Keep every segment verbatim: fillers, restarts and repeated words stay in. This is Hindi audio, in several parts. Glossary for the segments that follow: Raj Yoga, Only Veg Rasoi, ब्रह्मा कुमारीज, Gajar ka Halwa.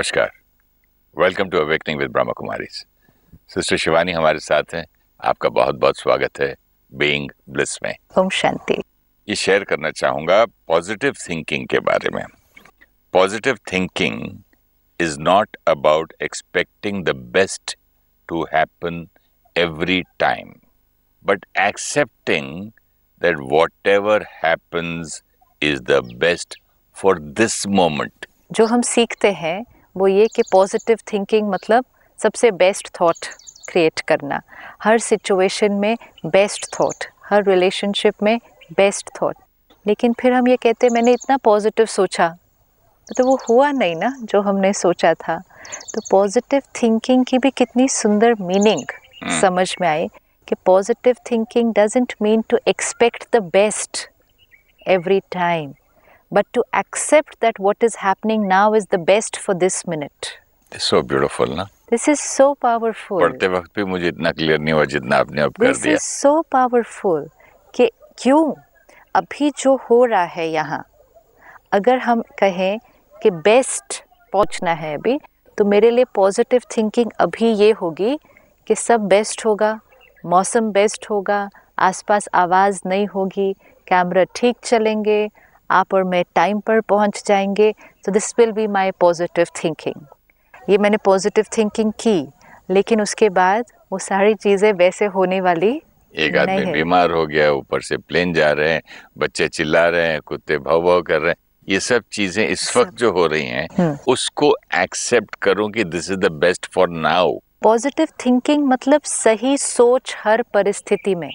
नमस्कार, welcome to awakening with ब्रह्मा कुमारीज। Sister Shivani हमारे साथ हैं, आपका बहुत बहुत स्वागत है बीइंग ब्लिस में। ओम शांति। ये शेयर करना चाहूँगा पॉजिटिव थिंकिंग के बारे में। Positive thinking is not about expecting the best to happen every time, but accepting that whatever happens is the best for this moment. जो हम सीखते हैं वो ये कि पॉजिटिव थिंकिंग मतलब सबसे बेस्ट थॉट क्रिएट करना, हर सिचुएशन में बेस्ट थॉट, हर रिलेशनशिप में बेस्ट थॉट। लेकिन फिर हम ये कहते हैं मैंने इतना पॉजिटिव सोचा तो वो हुआ नहीं ना जो हमने सोचा था। तो पॉजिटिव थिंकिंग की भी कितनी सुंदर मीनिंग hmm. समझ में आई कि positive thinking doesn't mean to expect the best every time, but to accept that what is happening now is the best for this minute. It's so beautiful, na? This is so powerful. पढ़ते वक्त भी मुझे इतना क्लियर नहीं हुआ जितना आपने अब कर दिया। This is so powerful कि क्यों अभी जो हो रहा है यहाँ, अगर हम कहें कि best पहुँचना है अभी, तो मेरे लिए positive thinking अभी ये होगी कि सब best होगा, मौसम best होगा, आसपास आवाज़ नहीं होगी, कैमरा ठीक चलेंगे, आप और मैं टाइम पर पहुंच जाएंगे। तो this will be my positive thinking. ये मैंने पॉजिटिव थिंकिंग की, लेकिन उसके बाद वो सारी चीज़ें वैसे होने वाली। एक आदमी बीमार हो गया, ऊपर से प्लेन जा रहे हैं, बच्चे चिल्ला रहे हैं, कुत्ते भौं भौं कर रहे हैं, ये सब चीज़ें इस वक्त जो हो रही हैं उसको एक्सेप्ट करो कि this is the best for now. Positive thinking मतलब सही सोच हर परिस्थिति में,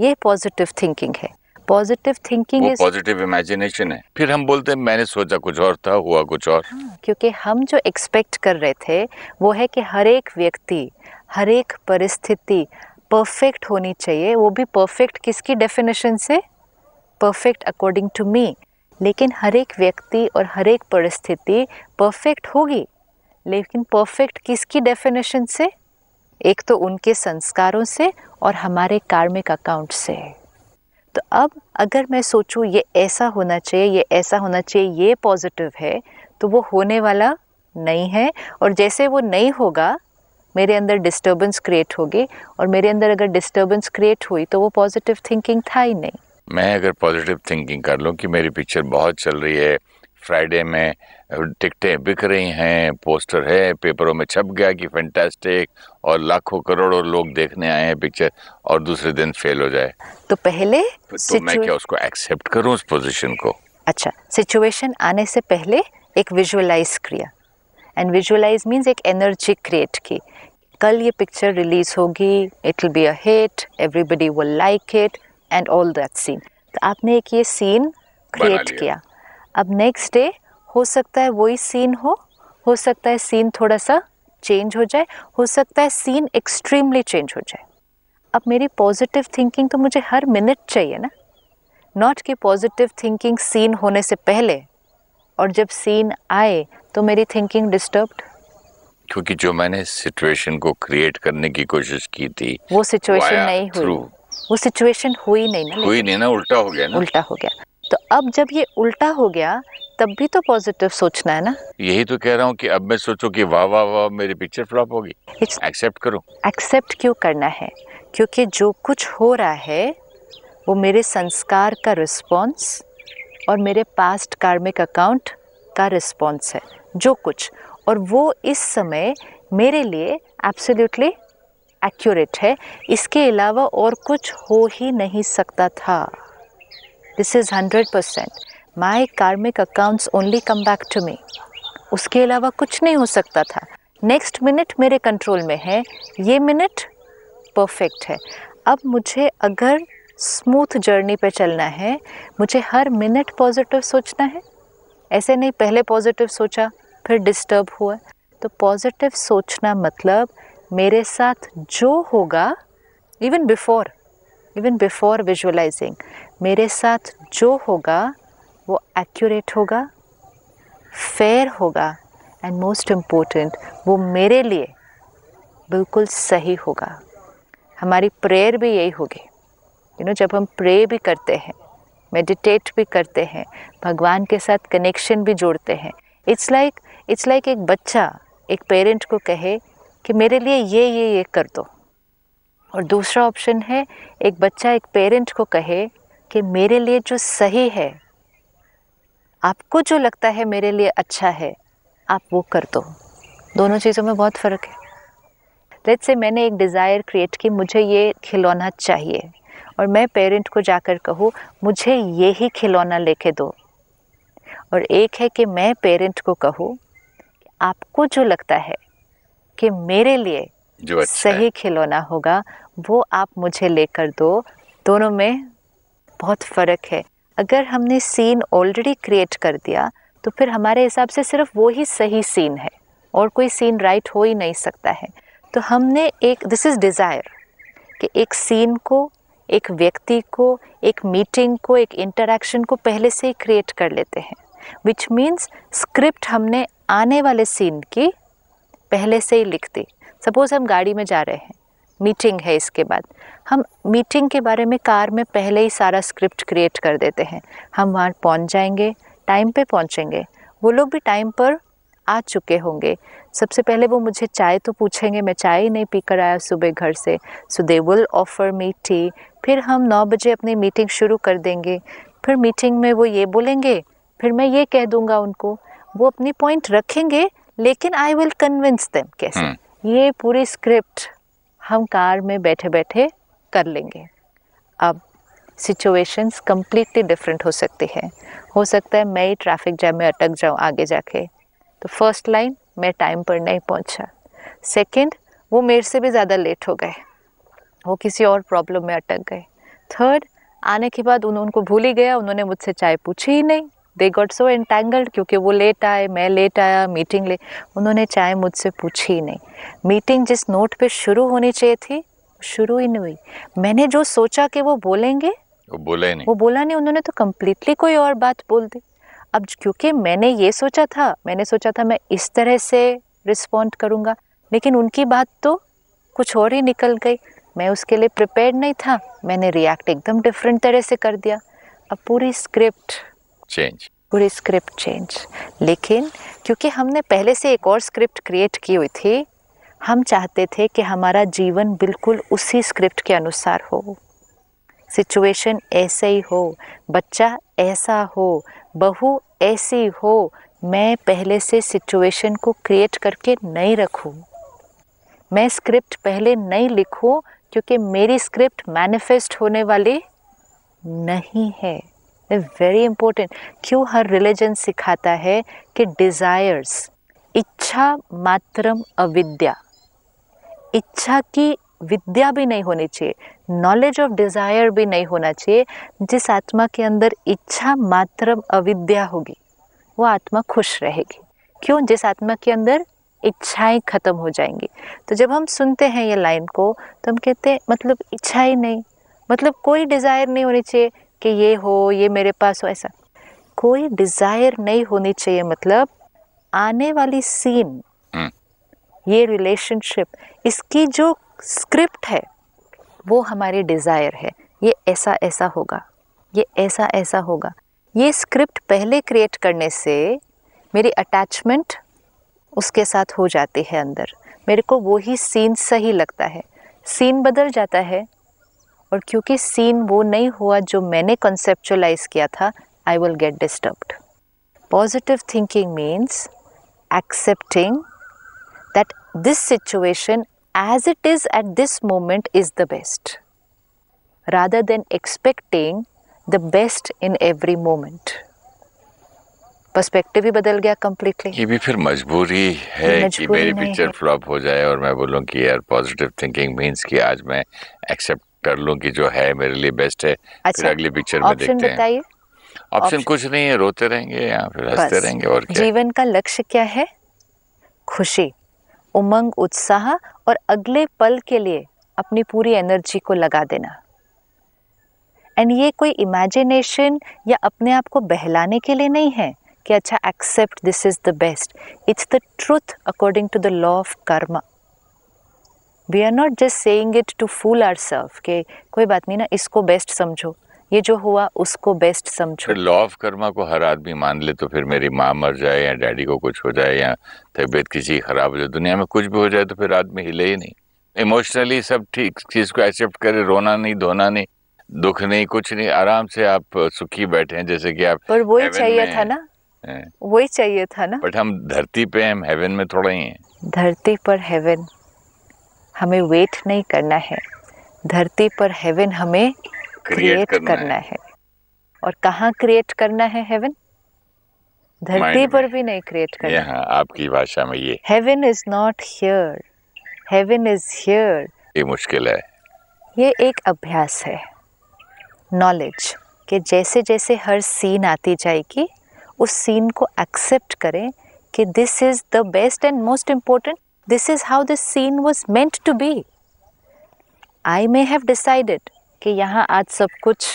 ये पॉजिटिव थिंकिंग है। पॉजिटिव थिंकिंग वो पॉजिटिव इमेजिनेशन है। फिर हम बोलते हैं मैंने सोचा कुछ और था, हुआ कुछ और। हाँ, क्योंकि हम जो एक्सपेक्ट कर रहे थे वो है कि हर एक व्यक्ति, हर एक परिस्थिति परफेक्ट होनी चाहिए, वो भी परफेक्ट किसकी डेफिनेशन से, परफेक्ट अकॉर्डिंग टू मी। लेकिन हर एक व्यक्ति और हर एक परिस्थिति परफेक्ट होगी, लेकिन परफेक्ट किसकी डेफिनेशन से, एक तो उनके संस्कारों से और हमारे कार्मिक अकाउंट से। तो अब अगर मैं सोचूं ये ऐसा होना चाहिए, ये ऐसा होना चाहिए, ये पॉजिटिव है, तो वो होने वाला नहीं है। और जैसे वो नहीं होगा मेरे अंदर डिस्टर्बेंस क्रिएट होगी, और मेरे अंदर अगर डिस्टर्बेंस क्रिएट हुई तो वो पॉजिटिव थिंकिंग था ही नहीं। मैं अगर पॉजिटिव थिंकिंग कर लूँ कि मेरी पिक्चर बहुत चल रही है, फ्राइडे में टिकटें बिक रही हैं, पोस्टर है, पेपरों में छप गया कि फैंटास्टिक और लाखों करोड़ों लोग देखने आए हैं पिक्चर, और दूसरे दिन फेल हो जाए, तो पहले तो मैं क्या उसको एक्सेप्ट करूं उस पोजीशन को? अच्छा, सिचुएशन आने से पहले एक विजुअलाइज किया, एंड विजुअलाइज मींस एक एनर्जी क्रिएट की, कल ये पिक्चर रिलीज होगी, it will be a hit, everybody will like it and all that scene. तो आपने एक ये सीन क्रिएट किया। अब नेक्स्ट डे हो सकता है वही सीन हो, हो सकता है सीन थोड़ा सा चेंज हो जाए, हो सकता है सीन एक्सट्रीमली चेंज हो जाए। अब मेरी पॉजिटिव थिंकिंग तो मुझे हर मिनट चाहिए ना, नॉट कि पॉजिटिव थिंकिंग सीन होने से पहले, और जब सीन आए तो मेरी थिंकिंग डिस्टर्ब्ड। क्योंकि जो मैंने सिचुएशन को क्रिएट करने की कोशिश की थी वो सिचुएशन नहीं हुई, वो सिचुएशन हुई नहीं ना, हुई नहीं ना, उल्टा हो गया ना, उल्टा हो गया। तो अब जब ये उल्टा हो गया तब भी तो पॉजिटिव सोचना है ना। यही तो कह रहा हूँ कि अब मैं सोचूं कि वाह वाह वाह मेरी पिक्चर फ्लॉप होगी, एक्सेप्ट करूँ। एक्सेप्ट क्यों करना है? क्योंकि जो कुछ हो रहा है वो मेरे संस्कार का रिस्पॉन्स और मेरे पास्ट कार्मिक अकाउंट का रिस्पॉन्स है जो कुछ, और वो इस समय मेरे लिए एब्सोल्युटली एक्यूरेट है। इसके अलावा और कुछ हो ही नहीं सकता था। This is hundred percent. My karmic accounts only come back to me, उसके अलावा कुछ नहीं हो सकता था। नेक्स्ट मिनट मेरे कंट्रोल में है, ये मिनट परफेक्ट है। अब मुझे अगर स्मूथ जर्नी पे चलना है, मुझे हर मिनट पॉजिटिव सोचना है। ऐसे नहीं पहले पॉजिटिव सोचा फिर डिस्टर्ब हुआ। तो पॉजिटिव सोचना मतलब मेरे साथ जो होगा, even before even before visualizing, मेरे साथ जो होगा वो एक्यूरेट होगा, फेयर होगा, एंड मोस्ट इम्पोर्टेंट वो मेरे लिए बिल्कुल सही होगा। हमारी प्रेयर भी यही होगी। यू नो, जब हम प्रे भी करते हैं, मेडिटेट भी करते हैं, भगवान के साथ कनेक्शन भी जोड़ते हैं, it's like it's like like एक बच्चा एक पेरेंट को कहे कि मेरे लिए ये ये ये कर दो, और दूसरा ऑप्शन है एक बच्चा एक पेरेंट को कहे कि मेरे लिए जो सही है, आपको जो लगता है मेरे लिए अच्छा है, आप वो कर दो। दोनों चीज़ों में बहुत फ़र्क है। लेट्स से मैंने एक डिज़ायर क्रिएट की, मुझे ये खिलौना चाहिए, और मैं पेरेंट को जाकर कहूँ मुझे ये ही खिलौना लेके दो, और एक है कि मैं पेरेंट को कहूँ आपको जो लगता है कि मेरे लिए जो अच्छा सही खिलौना होगा वो आप मुझे लेकर दो। दोनों में बहुत फ़र्क है। अगर हमने सीन ऑलरेडी क्रिएट कर दिया तो फिर हमारे हिसाब से सिर्फ वो ही सही सीन है, और कोई सीन राइट हो ही नहीं सकता है। तो हमने एक, दिस इज़ डिज़ायर, कि एक सीन को, एक व्यक्ति को, एक मीटिंग को, एक इंटरेक्शन को पहले से ही क्रिएट कर लेते हैं, विच मीन्स स्क्रिप्ट हमने आने वाले सीन की पहले से ही लिख दी। सपोज़ हम गाड़ी में जा रहे हैं, मीटिंग है, इसके बाद हम मीटिंग के बारे में कार में पहले ही सारा स्क्रिप्ट क्रिएट कर देते हैं। हम वहाँ पहुँच जाएंगे, टाइम पे पहुँचेंगे, वो लोग भी टाइम पर आ चुके होंगे। सबसे पहले वो मुझे चाय तो पूछेंगे, मैं चाय ही नहीं पी कर आया सुबह घर से, so they will offer me tea. फिर हम नौ बजे अपनी मीटिंग शुरू कर देंगे। फिर मीटिंग में वो ये बोलेंगे, फिर मैं ये कह दूँगा उनको, वो अपनी पॉइंट रखेंगे, लेकिन आई विल कन्विंस देम। कैसे? ये पूरी स्क्रिप्ट हम कार में बैठे बैठे कर लेंगे। अब सिचुएशंस कम्प्लीटली डिफरेंट हो सकती है। हो सकता है मैं ही ट्रैफिक जैम में अटक जाऊँ आगे जाके, तो फर्स्ट लाइन मैं टाइम पर नहीं पहुँचा। सेकंड, वो मेरे से भी ज़्यादा लेट हो गए, वो किसी और प्रॉब्लम में अटक गए। थर्ड, आने के बाद उन उनको भूल ही गया, उन्होंने मुझसे चाय पूछी ही नहीं। दे गॉट सो एंटेंगल्ड, क्योंकि वो लेट आए, मैं लेट आया, मीटिंग ले, उन्होंने चाय मुझसे पूछी ही नहीं। मीटिंग जिस नोट पे शुरू होनी चाहिए थी शुरू ही नहीं हुई। मैंने जो सोचा कि वो बोलेंगे वो बोले नहीं, वो बोला नहीं, उन्होंने तो कम्प्लीटली कोई और बात बोल दी। अब क्योंकि मैंने ये सोचा था, मैंने सोचा था मैं इस तरह से रिस्पॉन्ड करूँगा, लेकिन उनकी बात तो कुछ और ही निकल गई। मैं उसके लिए प्रिपेयर नहीं था, मैंने रिएक्ट एकदम डिफरेंट तरह से कर दिया। अब पूरी स्क्रिप्ट चेंज, पूरी स्क्रिप्ट चेंज। लेकिन क्योंकि हमने पहले से एक और स्क्रिप्ट क्रिएट की हुई थी, हम चाहते थे कि हमारा जीवन बिल्कुल उसी स्क्रिप्ट के अनुसार हो, सिचुएशन ऐसे ही हो, बच्चा ऐसा हो, बहू ऐसी हो। मैं पहले से सिचुएशन को क्रिएट करके नहीं रखूं, मैं स्क्रिप्ट पहले नहीं लिखूं, क्योंकि मेरी स्क्रिप्ट मैनिफेस्ट होने वाली नहीं है। Very important. क्यों हर रिलीजन सिखाता है कि डिज़ायर्स, इच्छा मात्रम अविद्या, इच्छा की विद्या भी नहीं होनी चाहिए, नॉलेज ऑफ डिज़ायर भी नहीं होना चाहिए। जिस आत्मा के अंदर इच्छा मात्रम अविद्या होगी वो आत्मा खुश रहेगी। क्यों? जिस आत्मा के अंदर इच्छाएं खत्म हो जाएंगी। तो जब हम सुनते हैं ये लाइन को तो हम कहते हैं मतलब इच्छा ही नहीं, मतलब कोई डिज़ायर नहीं होनी चाहिए कि ये हो, ये मेरे पास हो, ऐसा कोई डिज़ायर नहीं होनी चाहिए। मतलब आने वाली सीन, ये रिलेशनशिप, इसकी जो स्क्रिप्ट है वो हमारी डिज़ायर है। ये ऐसा ऐसा होगा, ये ऐसा ऐसा होगा। ये स्क्रिप्ट पहले क्रिएट करने से मेरी अटैचमेंट उसके साथ हो जाती है अंदर, मेरे को वो ही सीन सही लगता है। सीन बदल जाता है, और क्योंकि सीन वो नहीं हुआ जो मैंने कॉन्सेप्चुअलाइज किया था, I will get disturbed. Positive thinking means accepting that this situation as it is at this moment is the best, rather than expecting the best in every moment. Perspective ही बदल गया कम्प्लीटली। ये भी फिर मजबूरी है कि मेरी पिक्चर फ्लॉप हो जाए और मैं बोलूँ कि यार पॉजिटिव थिंकिंग मीन्स कि आज मैं एक्सेप्ट कर लूँ कि जो है मेरे लिए बेस्ट है। अच्छा, फिर अगली पिक्चर में देखते हैं। ऑप्शन कुछ नहीं है, रोते रहेंगे या फिर हंसते रहेंगे। और क्या जीवन का लक्ष्य क्या है? खुशी, उमंग, उत्साह, और अगले पल के लिए अपनी पूरी एनर्जी को लगा देना। एंड ये कोई इमेजिनेशन या अपने आप को बहलाने के लिए नहीं है कि अच्छा accept this is the best. It's the truth according to the law of karma. We are not just saying it to fool our self के कोई बात नहीं ना, इसको बेस्ट समझो, ये जो हुआ उसको बेस्ट समझो। लॉ ऑफ कर्मा को हर आदमी मान ले तो फिर मेरी माँ मर जाए या डैडी को कुछ हो जाए या तबीयत किसी खराब हो जाए, दुनिया में कुछ भी हो जाए तो फिर आदमी हिले ही नहीं। इमोशनली सब ठीक, चीज को एक्सेप्ट करे, रोना नहीं, धोना नहीं, दुख नहीं, कुछ नहीं, आराम से आप सुखी बैठे हैं जैसे कि आप। पर वही चाहिए था ना, वही चाहिए था ना। बट हम धरती पे, हम हेवन में थोड़ा ही हैं। धरती पर हेवन हमें वेट नहीं करना है, धरती पर हेवन हमें क्रिएट करना, करना है।, है और कहाँ क्रिएट करना है हेवन? धरती पर भी नहीं क्रिएट करना। यहाँ आपकी भाषा में ये heaven is not here, heaven is here. ये मुश्किल है, ये एक अभ्यास है, नॉलेज कि जैसे जैसे हर सीन आती जाएगी उस सीन को एक्सेप्ट करें कि this is the best and most important, this is how this scene was meant to be. I may have decided कि यहाँ आज सब कुछ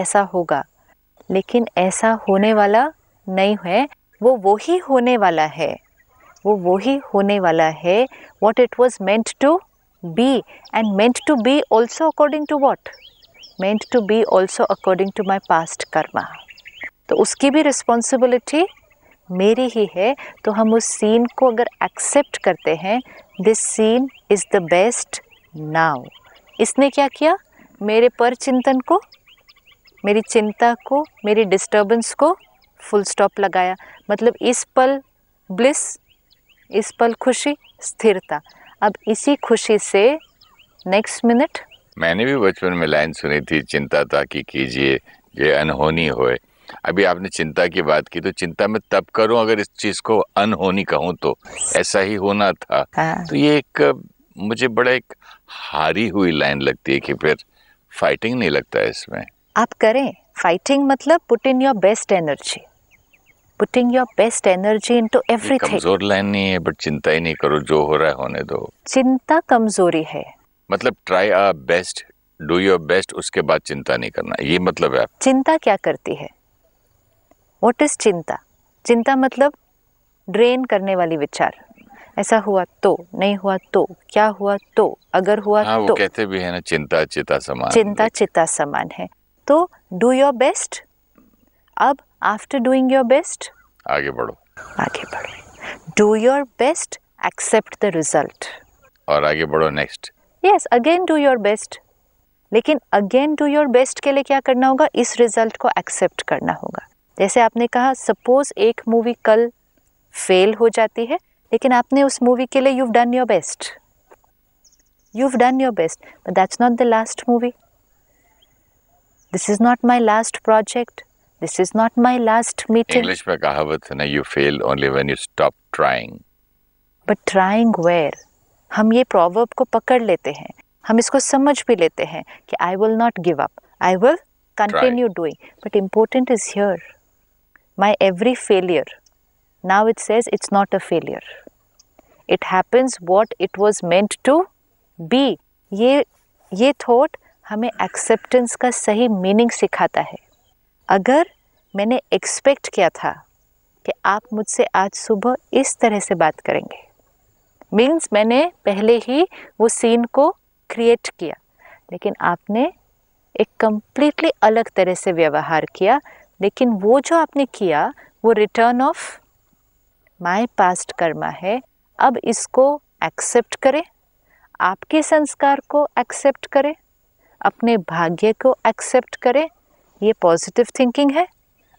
ऐसा होगा, लेकिन ऐसा होने वाला नहीं है, वो वो ही होने वाला है, वो वो ही होने वाला है what it was meant to be. And meant to be also according to what? Meant to be also according to my past karma. तो उसकी भी रिस्पॉन्सिबिलिटी मेरी ही है। तो हम उस सीन को अगर एक्सेप्ट करते हैं, this scene is the best now. इसने क्या किया? मेरे पर चिंतन को, मेरी चिंता को, मेरी डिस्टर्बेंस को फुल स्टॉप लगाया। मतलब इस पल ब्लिस, इस पल खुशी, स्थिरता। अब इसी खुशी से नेक्स्ट मिनट। मैंने भी बचपन में लाइन सुनी थी, चिंता ताकि कीजिए ये अनहोनी होए। अभी आपने चिंता की बात की, तो चिंता में तब करूं अगर इस चीज को अनहोनी कहूं तो ऐसा ही होना था। हाँ। तो ये एक मुझे बड़ा एक हारी हुई लाइन लगती है कि फिर फाइटिंग नहीं लगता है इसमें। आप करें फाइटिंग, मतलब put in your best energy, putting your best energy into everything. कमजोर लाइन नहीं है, बट चिंता ही नहीं करो, जो हो रहा है होने दो। चिंता कमजोरी है, मतलब try our best, do your best, उसके बाद चिंता नहीं करना, ये मतलब है। चिंता क्या करती है? व्हाट इज चिंता? चिंता मतलब ड्रेन करने वाली विचार। ऐसा हुआ तो, नहीं हुआ तो, क्या हुआ तो, अगर हुआ हाँ, तो। वो कहते भी है ना, चिंता चिता समान। चिंता चिता समान है। तो डू योर बेस्ट। अब आफ्टर डूइंग योर बेस्ट आगे बढ़ो, आगे बढ़ो। Do your best, accept the result और आगे बढ़ो next. Yes, again do your best. लेकिन अगेन डू योर बेस्ट के लिए क्या करना होगा? इस रिजल्ट को एक्सेप्ट करना होगा। जैसे आपने कहा, सपोज एक मूवी कल फेल हो जाती है, लेकिन आपने उस मूवी के लिए you have done your best, you have done your best. But that's not the last movie, this is not my last project, this is not my last meeting. English में कहावत है ना, you fail only when you stop trying. But trying where? हम ये प्रोवर्ब को पकड़ लेते हैं, हम इसको समझ भी लेते हैं कि I will not give up, I will continue doing. But important is here my every failure, now it says it's not a failure, it happens what it was meant to be. ye ye thought hame acceptance ka sahi meaning sikhata hai. agar maine expect kiya tha ki aap mujhse aaj subah is tarah se baat karenge, means maine pehle hi wo scene ko create kiya, lekin aapne ek completely alag tarah se vyavahar kiya. लेकिन वो जो आपने किया वो return of my past karma है। अब इसको एक्सेप्ट करें, आपके संस्कार को एक्सेप्ट करें, अपने भाग्य को एक्सेप्ट करें। ये पॉजिटिव थिंकिंग है।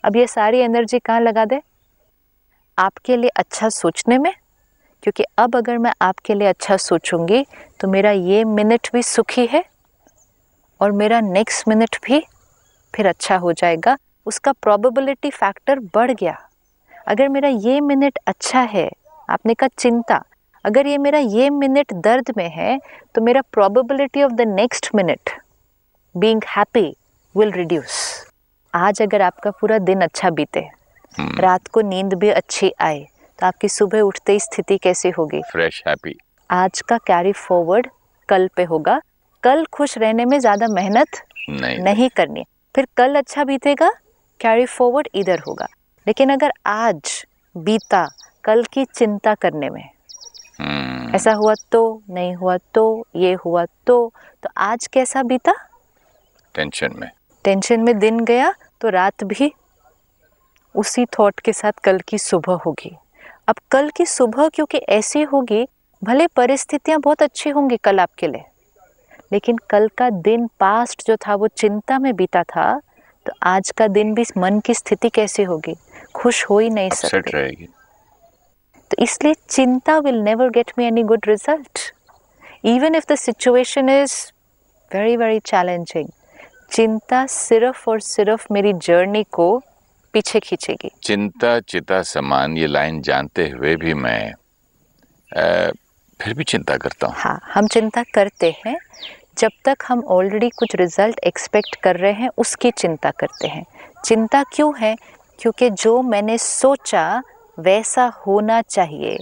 अब ये सारी एनर्जी कहाँ लगा दें? आपके लिए अच्छा सोचने में, क्योंकि अब अगर मैं आपके लिए अच्छा सोचूंगी तो मेरा ये मिनट भी सुखी है और मेरा नेक्स्ट मिनट भी फिर अच्छा हो जाएगा। उसका प्रोबेबिलिटी फैक्टर बढ़ गया। अगर मेरा ये मिनट अच्छा है, आपने कहा चिंता, अगर ये मेरा ये मिनट दर्द में है तो मेरा probability of the next minute being happy will reduce. आज अगर आपका पूरा दिन अच्छा बीते, hmm. रात को नींद भी अच्छी आए, तो आपकी सुबह उठते ही स्थिति कैसी होगी? Fresh, happy. आज का कैरी फॉरवर्ड कल पे होगा। कल खुश रहने में ज़्यादा मेहनत नहीं, नहीं करनी। फिर कल अच्छा बीतेगा, कैरी फॉरवर्ड इधर होगा। लेकिन अगर आज बीता कल की चिंता करने में, hmm. ऐसा हुआ तो, नहीं हुआ तो, ये हुआ तो, तो आज कैसा बीता? टेंशन में। टेंशन में दिन गया तो रात भी उसी थॉट के साथ कल की सुबह होगी। अब कल की सुबह क्योंकि ऐसी होगी, भले परिस्थितियां बहुत अच्छी होंगी कल आपके लिए, लेकिन कल का दिन पास्ट जो था वो चिंता में बीता था, तो आज का दिन भी मन की स्थिति कैसी होगी, खुश हो ही नहीं सकती। तो इसलिए चिंता will never get me any good result, even if the situation is very very challenging. चिंता सिर्फ और सिर्फ मेरी जर्नी को पीछे खींचेगी। चिंता चिता समान, ये लाइन जानते हुए भी मैं आ, फिर भी चिंता करता हूँ। हाँ, हम चिंता करते हैं जब तक हम ऑलरेडी कुछ रिजल्ट एक्सपेक्ट कर रहे हैं, उसकी चिंता करते हैं। चिंता क्यों है? क्योंकि जो मैंने सोचा वैसा होना चाहिए,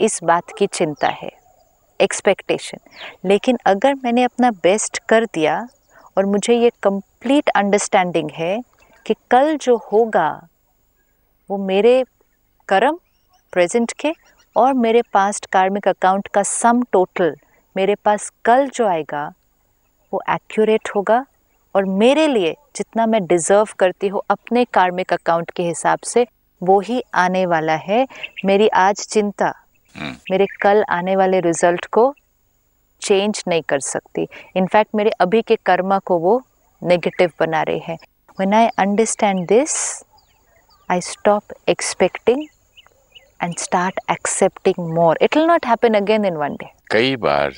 इस बात की चिंता है, एक्सपेक्टेशन। लेकिन अगर मैंने अपना बेस्ट कर दिया और मुझे ये कंप्लीट अंडरस्टैंडिंग है कि कल जो होगा वो मेरे कर्म प्रेजेंट के और मेरे पास्ट कार्मिक अकाउंट का सम टोटल, मेरे पास कल जो आएगा वो एक्यूरेट होगा और मेरे लिए जितना मैं डिज़र्व करती हूँ अपने कार्मिक अकाउंट के हिसाब से वो ही आने वाला है। मेरी आज चिंता मेरे कल आने वाले रिजल्ट को चेंज नहीं कर सकती, इनफैक्ट मेरे अभी के कर्मा को वो नेगेटिव बना रही है। When I understand this, I stop expecting and start accepting more. It will not happen again in one day. कई बार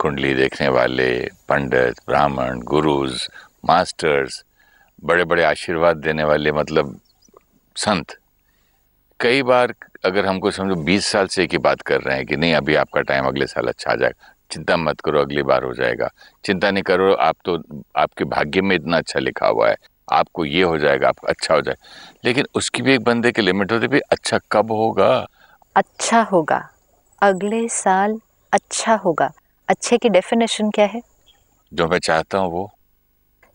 कुंडली देखने वाले पंडित, ब्राह्मण, गुरुज, मास्टर्स, बड़े बड़े आशीर्वाद देने वाले, मतलब संत, कई बार अगर हमको समझो बीस साल से एक ही बात कर रहे हैं कि नहीं अभी आपका टाइम, अगले साल अच्छा आ जाएगा, चिंता मत करो अगली बार हो जाएगा, चिंता नहीं करो आप तो, आपके भाग्य में इतना अच्छा लिखा हुआ है, आपको ये हो जाएगा, आपको अच्छा हो जाएगा। लेकिन उसकी भी एक बंदे की लिमिट होती है, भी अच्छा कब होगा? अच्छा होगा, अगले साल अच्छा होगा। अच्छे की डेफिनेशन क्या है? जो मैं चाहता हूँ वो।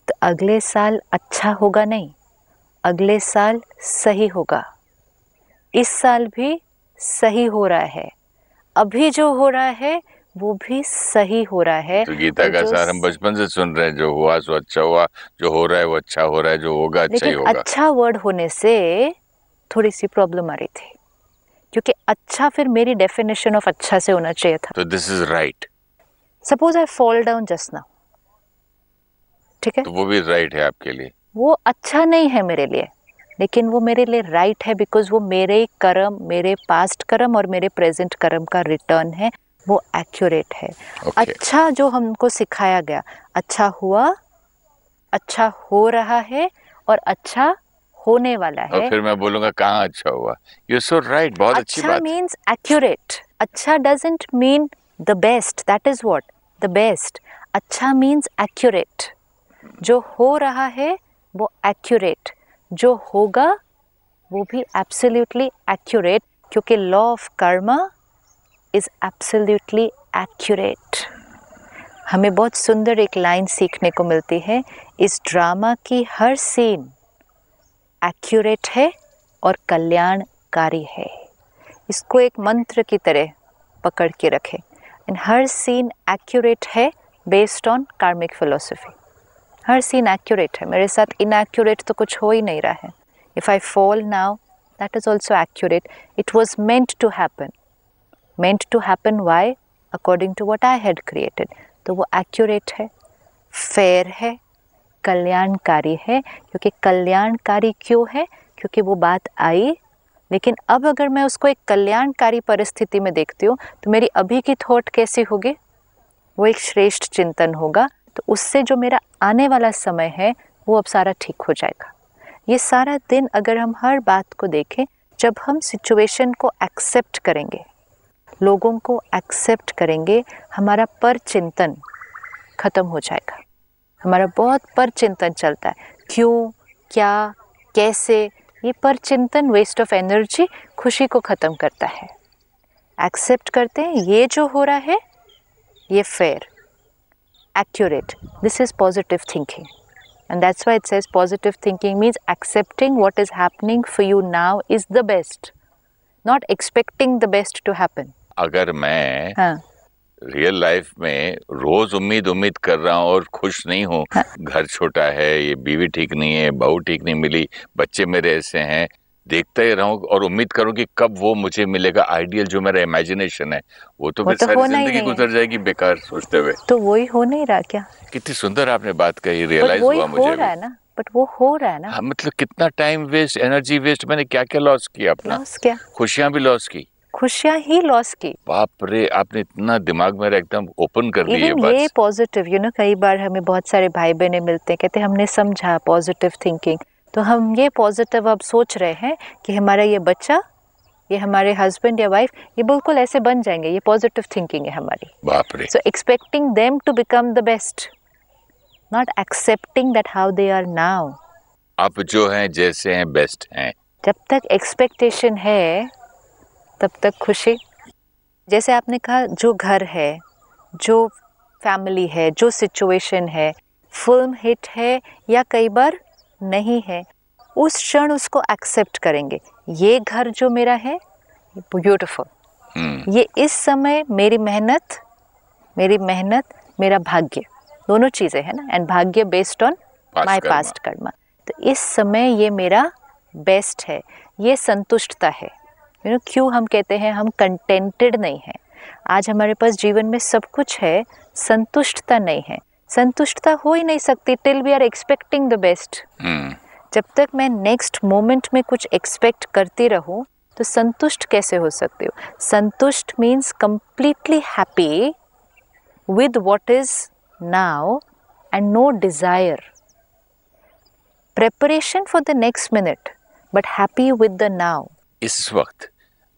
तो अगले साल अच्छा होगा नहीं, अगले साल सही होगा। इस साल भी सही हो रहा है, अभी जो हो रहा है वो भी सही हो रहा है। तो गीता का सार हम बचपन से सुन रहे हैं, जो हुआ सो अच्छा हुआ, जो हो रहा है वो अच्छा हो रहा है, जो होगा अच्छा ही होगा। अच्छा वर्ड होने से थोड़ी सी प्रॉब्लम आ रही थी, क्योंकि अच्छा फिर मेरी डेफिनेशन ऑफ अच्छा से होना चाहिए था। तो this is right. Suppose I fall down just now, ठीक है, तो वो भी राइट है आपके लिए। वो अच्छा नहीं है मेरे लिए, लेकिन वो मेरे लिए राइट है बिकॉज वो मेरे कर्म, मेरे पास्ट कर्म और मेरे प्रेजेंट कर्म का रिटर्न है, वो एक्यूरेट है। okay. अच्छा जो हमको सिखाया गया, अच्छा हुआ, अच्छा हो रहा है और अच्छा होने वाला है। और फिर मैं बोलूँगा कहाँ अच्छा हुआ? You're so right, बहुत अच्छी बात। अच्छा means accurate. अच्छा doesn't mean the best. That is what the best. अच्छा means accurate. जो हो रहा है वो accurate. जो होगा वो भी absolutely accurate, क्योंकि law of karma is absolutely accurate. हमें बहुत सुंदर एक लाइन सीखने को मिलती है, इस ड्रामा की हर सीन एक्यूरेट है और कल्याणकारी है। इसको एक मंत्र की तरह पकड़ के रखें, एंड हर सीन एक्यूरेट है बेस्ड ऑन कार्मिक फिलोसफी। हर सीन एक्यूरेट है, मेरे साथ इनएक्यूरेट तो कुछ हो ही नहीं रहा है। If I fall now that is also accurate, it was meant to happen. Meant to happen, why? According to what I had created. तो वो accurate है, fair है, कल्याणकारी है। क्योंकि कल्याणकारी क्यों है? क्योंकि वो बात आई, लेकिन अब अगर मैं उसको एक कल्याणकारी परिस्थिति में देखती हूँ तो मेरी अभी की थॉट कैसी होगी? वो एक श्रेष्ठ चिंतन होगा, तो उससे जो मेरा आने वाला समय है वो अब सारा ठीक हो जाएगा। ये सारा दिन अगर हम हर बात को देखें, जब हम सिचुएशन को एक्सेप्ट करेंगे, लोगों को एक्सेप्ट करेंगे, हमारा पर चिंतन खत्म हो जाएगा। हमारा बहुत पर चिंतन चलता है, क्यों, क्या, कैसे, ये पर चिंतन वेस्ट ऑफ एनर्जी, खुशी को ख़त्म करता है। एक्सेप्ट करते हैं, ये जो हो रहा है ये fair, accurate, this is positive thinking, and that's why it says positive thinking means accepting what is happening for you now is the best, not expecting the best to happen. अगर मैं हाँ. रियल लाइफ में रोज उम्मीद उम्मीद कर रहा हूँ और खुश नहीं हूँ, घर छोटा है, ये बीवी ठीक नहीं है, बहू ठीक नहीं मिली, बच्चे मेरे ऐसे हैं, देखता ही रहूँ और उम्मीद करूँ कि कब वो मुझे मिलेगा आइडियल जो मेरा इमेजिनेशन है, वो तो, वो तो सारी जिंदगी गुजर जाएगी बेकार सोचते हुए। तो वही हो नहीं रहा क्या? कितनी सुंदर आपने बात कही, रियलाइज हुआ मुझे। बट वो हो रहा है ना। हाँ, मतलब कितना टाइम वेस्ट, एनर्जी वेस्ट, मैंने क्या क्या लॉस किया अपना। लॉस क्या? खुशियाँ भी लॉस की, खुशियाँ ही लॉस की। बाप रे, आपने इतना दिमाग मेरा एकदम ओपन कर दिया ये बात। ये पॉजिटिव, यू नो, कई बार हमें बहुत सारे भाई बहने मिलते हैं, कहते हैं हमने समझा पॉजिटिव थिंकिंग, तो हम ये पॉजिटिव अब सोच रहे हैं कि हमारा ये बच्चा, ये हमारे हस्बैंड या वाइफ, ये बिल्कुल ऐसे बन जाएंगे, ये पॉजिटिव थिंकिंग है हमारी। बाप रे। So expecting them to become the best, not accepting that how they are now. आप जो हैं जैसे हैं बेस्ट हैं। जब तक एक्सपेक्टेशन है तब तक खुशी। जैसे आपने कहा, जो घर है, जो फैमिली है, जो सिचुएशन है, फिल्म हिट है या कई बार नहीं है, उस क्षण उसको एक्सेप्ट करेंगे। ये घर जो मेरा है ब्यूटीफुल, hmm. ये इस समय मेरी मेहनत, मेरी मेहनत मेरा भाग्य, दोनों चीज़ें हैं ना, एंड भाग्य based on my past karma. तो इस समय ये मेरा बेस्ट है, ये संतुष्टता है। यू नो क्यों हम कहते हैं हम कंटेंटेड नहीं हैं। आज हमारे पास जीवन में सब कुछ है, संतुष्टता नहीं है। संतुष्टता हो ही नहीं सकती till we are expecting the best. जब तक मैं नेक्स्ट मोमेंट में कुछ एक्सपेक्ट करती रहूँ तो संतुष्ट कैसे हो सकती हो? संतुष्ट means completely happy with what is now and no desire, preparation for the next minute, but happy with the now. इस वक्त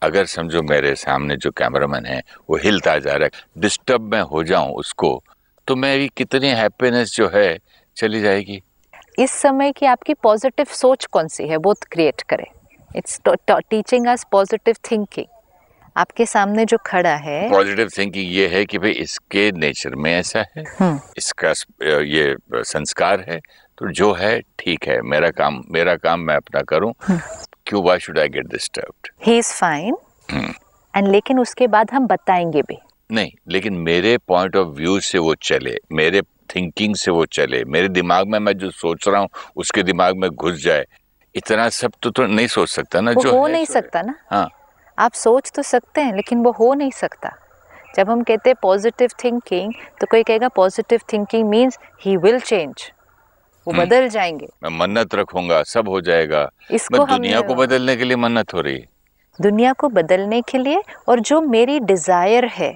अगर समझो मेरे सामने जो कैमरामैन है वो हिलता जा रहा है, डिस्टर्ब मैं हो जाऊँ उसको, तो मेरी कितनी हैप्पीनेस जो है चली जाएगी। इस समय की आपकी पॉजिटिव सोच कौन सी है वो क्रिएट करें। It's teaching us positive thinking. आपके सामने जो खड़ा है, पॉजिटिव थिंकिंग ये है कि भाई इसके नेचर में ऐसा है, इसका ये संस्कार है, तो जो है ठीक है, मेरा काम मेरा काम मैं अपना करूँ, क्यों why should I get disturbed, he is fine. And लेकिन उसके बाद हम बताएंगे भी नहीं, लेकिन मेरे पॉइंट ऑफ व्यू से वो चले, मेरे थिंकिंग से वो चले, मेरे दिमाग में मैं जो सोच रहा हूँ उसके दिमाग में घुस जाए, इतना सब तो, तो नहीं सोच सकता ना, वो जो हो है, नहीं सकता है। ना हाँ, आप सोच तो सकते हैं लेकिन वो हो नहीं सकता। जब हम कहते हैं पॉजिटिव थिंकिंग तो कोई कहेगा positive thinking means he will change, वो बदल जाएंगे, मैं मन्नत रखूंगा सब हो जाएगा। इसको दुनिया को बदलने के लिए मन्नत हो रही है, दुनिया को बदलने के लिए, और जो मेरी डिजायर है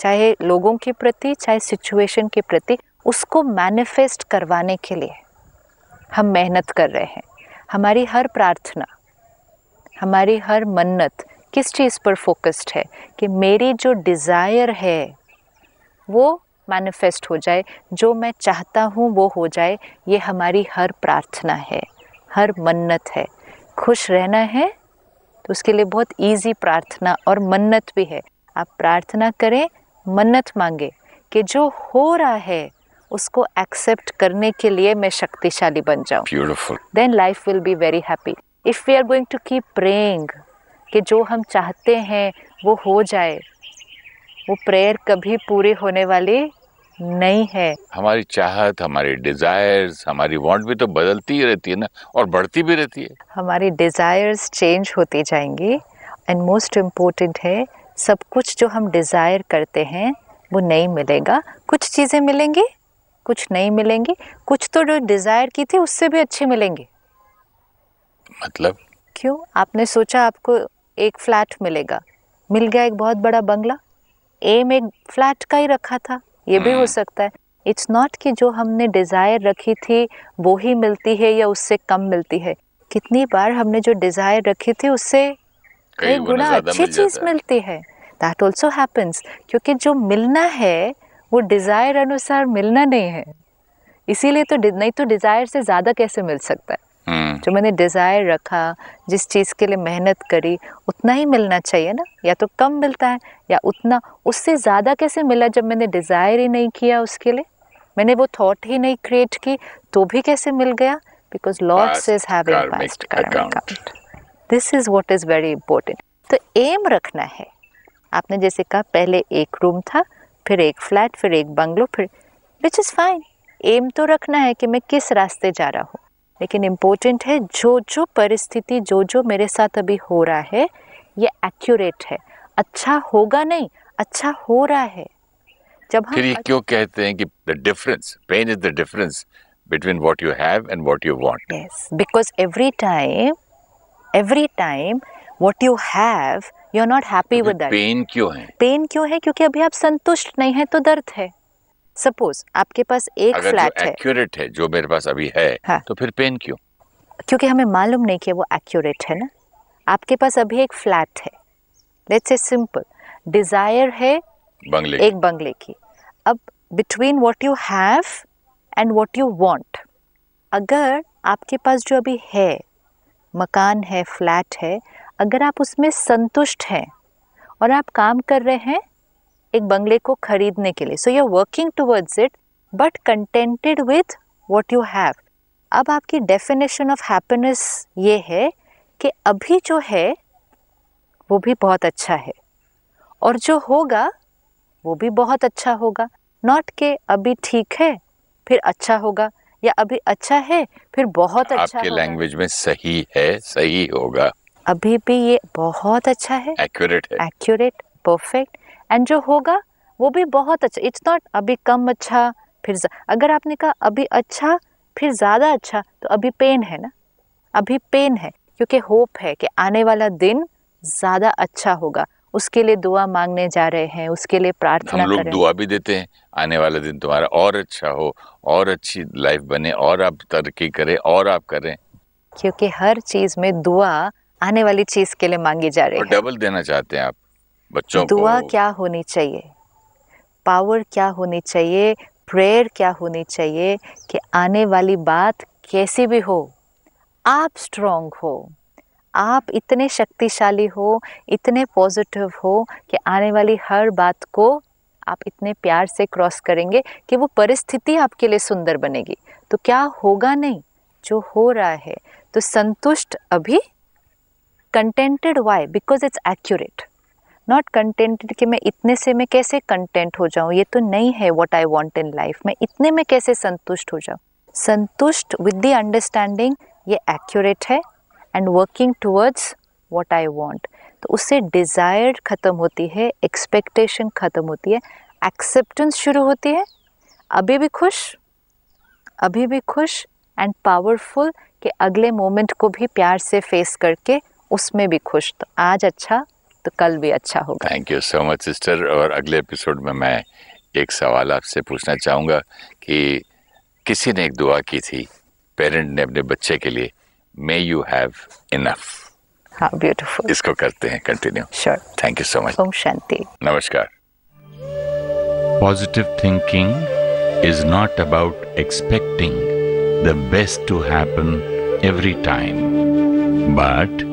चाहे लोगों के प्रति चाहे सिचुएशन के प्रति, उसको मैनिफेस्ट करवाने के लिए हम मेहनत कर रहे हैं। हमारी हर प्रार्थना, हमारी हर मन्नत किस चीज़ पर फोकस्ड है कि मेरी जो डिज़ायर है वो मैनिफेस्ट हो जाए, जो मैं चाहता हूँ वो हो जाए, ये हमारी हर प्रार्थना है, हर मन्नत है। खुश रहना है तो उसके लिए बहुत ईजी प्रार्थना और मन्नत भी है। आप प्रार्थना करें, मन्नत मांगे कि जो हो रहा है उसको एक्सेप्ट करने के लिए मैं शक्तिशाली बन जाऊं। Beautiful. Then life will be very happy. If we are going to keep praying कि जो हम चाहते हैं वो हो जाए, वो प्रेयर कभी पूरी होने वाली नहीं है। हमारी चाहत, हमारी डिजायर्स, हमारी वांट भी तो बदलती ही रहती है ना, और बढ़ती भी रहती है। हमारी डिजायर्स चेंज होती जाएंगी, एंड मोस्ट इम्पोर्टेंट है सब कुछ जो हम डिज़ायर करते हैं वो नहीं मिलेगा। कुछ चीज़ें मिलेंगी, कुछ नहीं मिलेंगी, कुछ तो जो डिज़ायर की थी उससे भी अच्छी मिलेंगी। मतलब क्यों? आपने सोचा आपको एक फ्लैट मिलेगा, मिल गया एक बहुत बड़ा बंगला, एम एक फ्लैट का ही रखा था, ये भी हो सकता है। इट्स नॉट कि जो हमने डिज़ायर रखी थी वो ही मिलती है या उससे कम मिलती है। कितनी बार हमने जो डिज़ायर रखी थी उससे कई गुना अच्छी चीज़ मिलती है। दैट ऑल्सो हैपन्स, क्योंकि जो मिलना है वो डिज़ायर अनुसार मिलना नहीं है, इसीलिए तो नहीं तो डिज़ायर से ज़्यादा कैसे मिल सकता है? जो मैंने डिज़ायर रखा, जिस चीज़ के लिए मेहनत करी, उतना ही मिलना चाहिए ना, या तो कम मिलता है या उतना। उससे ज़्यादा कैसे मिला जब मैंने डिज़ायर ही नहीं किया उसके लिए, मैंने वो थॉट ही नहीं क्रिएट की, तो भी कैसे मिल गया? Because Lord says having past karmic account. This is what is very important. तो एम रखना है, आपने जैसे कहा पहले एक रूम था, फिर एक फ्लैट, फिर एक बंगलो, फिर विच इज़ फाइन। एम तो रखना है कि मैं किस रास्ते जा रहा हूँ, लेकिन इम्पोर्टेंट है जो जो परिस्थिति, जो जो मेरे साथ अभी हो रहा है ये एक्यूरेट है। अच्छा होगा नहीं, अच्छा हो रहा है। जब हम फिर क्यों कहते हैं कि the difference, pain is the difference between what you have and what you want. Yes, because every time, every time what you have, you are not happy with that. Pain क्यों है? Pain क्यों है? क्योंकि अभी आप संतुष्ट नहीं है तो दर्द है। सपोज आपके पास एक फ्लैट है, एक्यूरेट है जो मेरे पास अभी है, हाँ, तो फिर पेन क्यों? क्योंकि हमें मालूम नहीं कि वो एक्यूरेट है ना। आपके पास अभी एक फ्लैट है, लेट्स से सिंपल डिजायर है बंगले, एक बंगले की। अब between what you have and what you want, अगर आपके पास जो अभी है मकान है, फ्लैट है, अगर आप उसमें संतुष्ट हैं और आप काम कर रहे हैं एक बंगले को खरीदने के लिए, so you are working towards it but contented with what you have. अब आपकी डेफिनेशन ऑफ हैप्पीनेस ये है कि अभी जो है वो भी बहुत अच्छा है और जो होगा वो भी बहुत अच्छा होगा, नॉट के अभी ठीक है फिर अच्छा होगा या अभी अच्छा है फिर बहुत अच्छा होगा। आपके लैंग्वेज में सही है, सही होगा, अभी भी ये बहुत अच्छा है, एक्यूरेट है, एक्यूरेट, परफेक्ट, एंड जो होगा वो भी बहुत अच्छा। इट्स नॉट अभी कम अच्छा फिर, अगर आपने कहा अभी अच्छा फिर ज़्यादा अच्छा तो अभी पेन है ना, अभी पेन है क्योंकि होप है कि आने वाला दिन ज़्यादा अच्छा होगा, उसके लिए दुआ मांगने जा रहे हैं, उसके लिए प्रार्थना कर रहे हैं। हम लोग दुआ भी देते हैं आने वाला दिन तुम्हारा और अच्छा हो, और अच्छी लाइफ बने, और आप तरक्की करें, और आप करें, क्योंकि हर चीज़ में दुआ आने वाली चीज़ के लिए मांगी जा रही है। डबल देना चाहते हैं आप बच्चों को, दुआ क्या होनी चाहिए, पावर क्या होनी चाहिए, प्रेयर क्या होनी चाहिए कि आने वाली बात कैसी भी हो आप स्ट्रॉन्ग हो, आप इतने शक्तिशाली हो, इतने पॉजिटिव हो कि आने वाली हर बात को आप इतने प्यार से क्रॉस करेंगे कि वो परिस्थिति आपके लिए सुंदर बनेगी। तो क्या होगा नहीं, जो हो रहा है तो संतुष्ट, अभी contented, why? Because it's accurate. Not contented कि मैं इतने से मैं कैसे कंटेंट हो जाऊँ, ये तो नहीं है what I want in life, मैं इतने में कैसे संतुष्ट हो जाऊँ। संतुष्ट विद द अंडरस्टैंडिंग ये एक्यूरेट है and working towards what I want. तो उससे डिज़ायर ख़त्म होती है, एक्सपेक्टेशन ख़त्म होती है, एक्सेप्टेंस शुरू होती है, अभी भी खुश, अभी भी खुश एंड पावरफुल कि अगले मोमेंट को भी प्यार से फेस करके उसमें भी खुश। तो आज अच्छा तो कल भी अच्छा होगा। Thank you so much sister. और अगले एपिसोड में मैं एक सवाल आपसे पूछना चाहूँगा कि किसी ने एक दुआ की थी पेरेंट ने अपने बच्चे के लिए, मे यू हैव इनफ। हाँ, ब्यूटीफुल। इसको करते हैं continue. Sure. Thank you so much. ओम शांति। नमस्कार। Positive thinking is not about expecting the best to happen every time but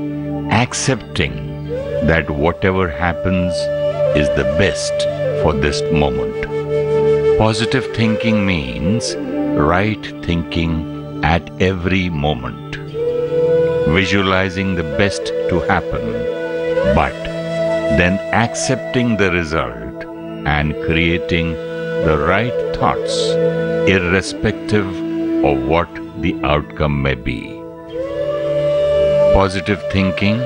accepting that whatever happens is the best for this moment. Positive thinking means right thinking at every moment, visualizing the best to happen, but then accepting the result and creating the right thoughts, irrespective of what the outcome may be. Positive thinking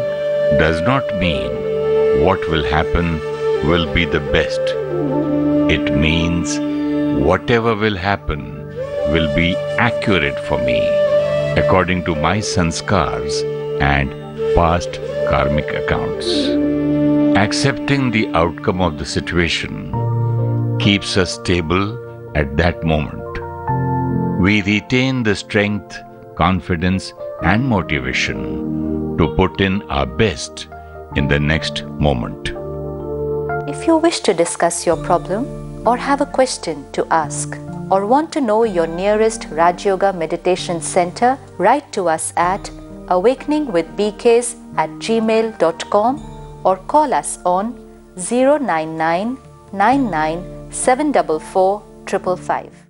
does not mean what will happen will be the best. It means whatever will happen will be accurate for me according to my sanskars and past karmic accounts. Accepting the outcome of the situation keeps us stable at that moment. We retain the strength, confidence and motivation to put in our best in the next moment. If you wish to discuss your problem or have a question to ask or want to know your nearest Raj Yoga Meditation Center, write to us at awakening with b ks at gmail dot com or call us on zero nine nine nine nine seven four four five five five.